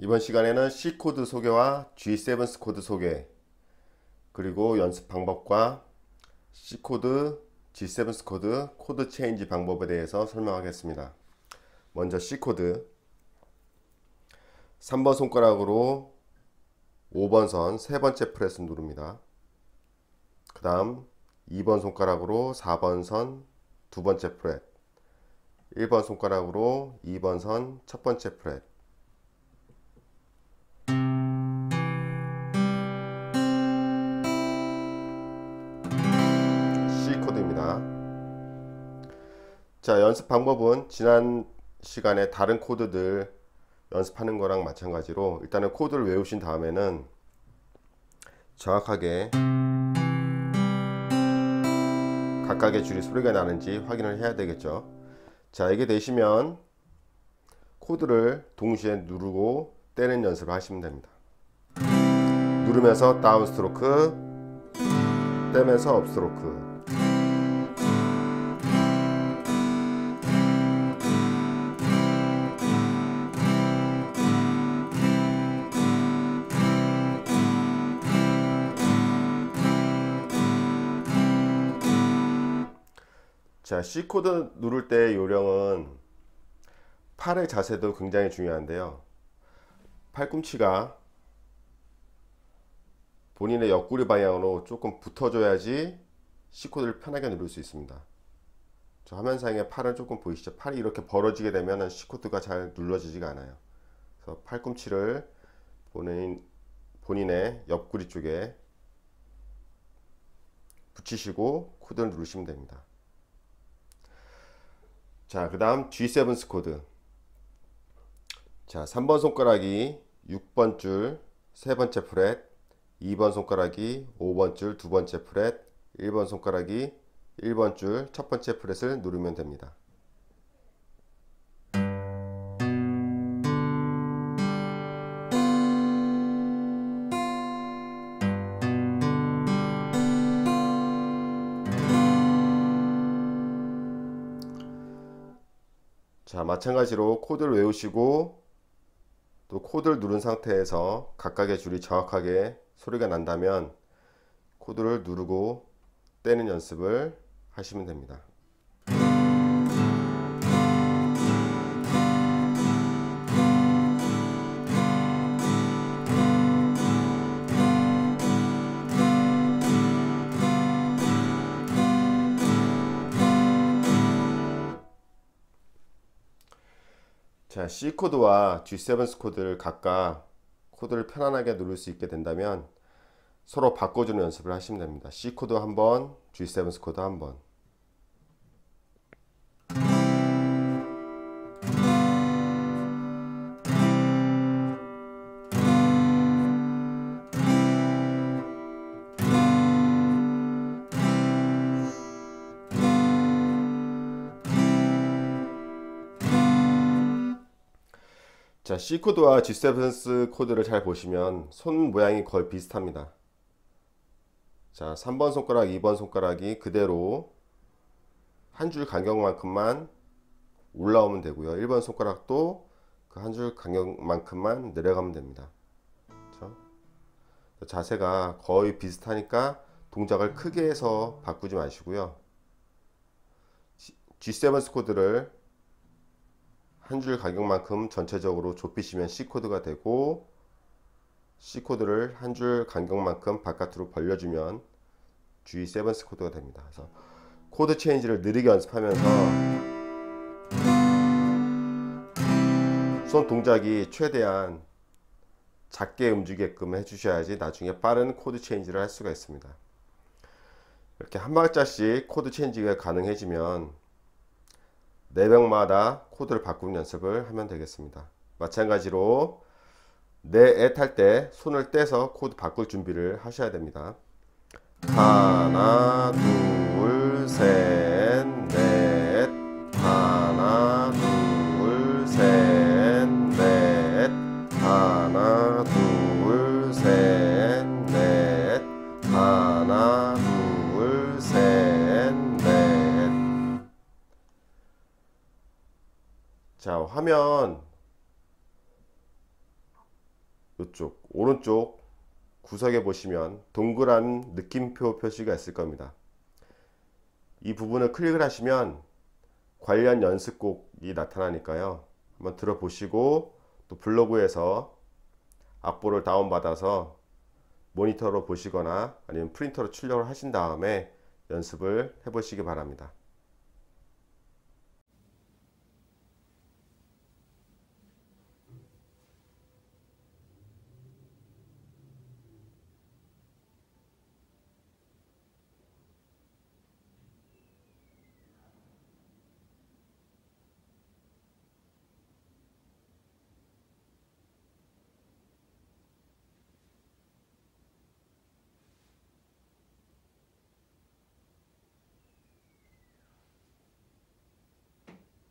이번 시간에는 C코드 소개와 G7 코드 소개, 그리고 연습 방법과 C코드, G7 코드, 코드 체인지 방법에 대해서 설명하겠습니다. 먼저 C코드. 3번 손가락으로 5번 선 세 번째 프레스 누릅니다. 그 다음 2번 손가락으로 4번 선 두 번째 프렛, 1번 손가락으로 2번 선 첫 번째 프렛, C코드입니다. 자, 연습 방법은 지난 시간에 다른 코드들 연습하는 거랑 마찬가지로 일단은 코드를 외우신 다음에는 정확하게 각각의 줄이 소리가 나는지 확인을 해야 되겠죠. 자, 이게 되시면 코드를 동시에 누르고 떼는 연습을 하시면 됩니다. 누르면서 다운 스트로크, 떼면서 업 스트로크. 자, C코드 누를 때의 요령은 팔의 자세도 굉장히 중요한데요, 팔꿈치가 본인의 옆구리 방향으로 조금 붙어줘야지 C코드를 편하게 누를 수 있습니다. 저 화면상에 팔은 조금 보이시죠? 팔이 이렇게 벌어지게 되면 C코드가 잘 눌러지지가 않아요. 그래서 팔꿈치를 본인의 옆구리 쪽에 붙이시고 코드를 누르시면 됩니다. 자, 그 다음 G7 코드. 자, 3번 손가락이 6번 줄 세 번째 프렛, 2번 손가락이 5번 줄 두 번째 프렛, 1번 손가락이 1번 줄 첫 번째 프렛을 누르면 됩니다. 자, 마찬가지로 코드를 외우시고 또 코드를 누른 상태에서 각각의 줄이 정확하게 소리가 난다면 코드를 누르고 떼는 연습을 하시면 됩니다. 자, C코드와 G7 코드를 각각 코드를 편안하게 누를 수 있게 된다면 서로 바꿔주는 연습을 하시면 됩니다. C코드 한번, G7 코드 한번. 자, C코드와 G7 코드를 잘 보시면 손 모양이 거의 비슷합니다. 자, 3번 손가락, 2번 손가락이 그대로 한 줄 간격만큼만 올라오면 되고요, 1번 손가락도 그 한 줄 간격만큼만 내려가면 됩니다. 그렇죠? 자세가 거의 비슷하니까 동작을 크게 해서 바꾸지 마시고요, G7 코드를 한 줄 간격만큼 전체적으로 좁히시면 C코드가 되고, C코드를 한 줄 간격만큼 바깥으로 벌려주면 G7 코드가 됩니다. 그래서 코드 체인지를 느리게 연습하면서 손 동작이 최대한 작게 움직이게끔 해주셔야지 나중에 빠른 코드 체인지를 할 수가 있습니다. 이렇게 한 박자씩 코드 체인지가 가능해지면 내벽마다 코드를 바꾸는 연습을 하면 되겠습니다. 마찬가지로 내엣 할 때 손을 떼서 코드 바꿀 준비를 하셔야 됩니다. 하나, 둘, 셋, 넷. 하나, 둘, 셋, 넷. 하나, 둘, 셋, 넷. 하나, 둘, 셋, 넷. 자, 화면 오른쪽, 구석에 보시면 동그란 느낌표 표시가 있을 겁니다. 이 부분을 클릭을 하시면 관련 연습곡이 나타나니까요. 한번 들어보시고 또 블로그에서 악보를 다운받아서 모니터로 보시거나 아니면 프린터로 출력을 하신 다음에 연습을 해보시기 바랍니다.